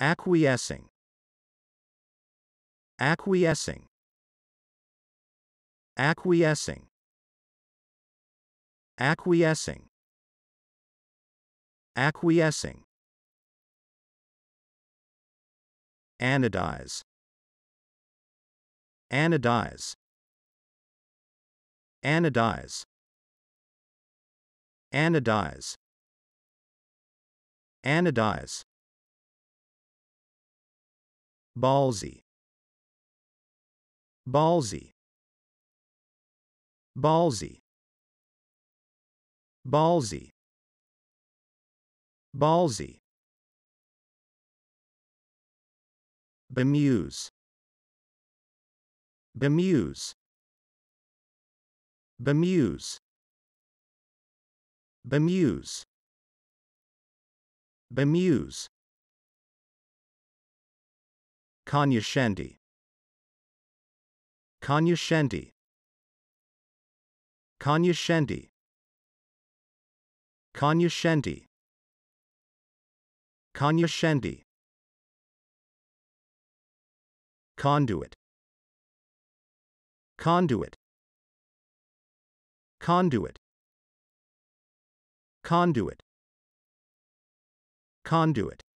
Acquiescing. Acquiescing. Acquiescing. Acquiescing. Acquiescing. Anodize. Anodize. Anodize. Anodize. Anodize. Ballsy. Ballsy. Ballsy. Ballsy. Ballsy. Bemuse. Bemuse. Bemuse. Bemuse. Bemuse. Cognoscendi. Cognoscendi. Cognoscendi. Cognoscendi. Cognoscendi. Conduit. Conduit. Conduit. Conduit. Conduit.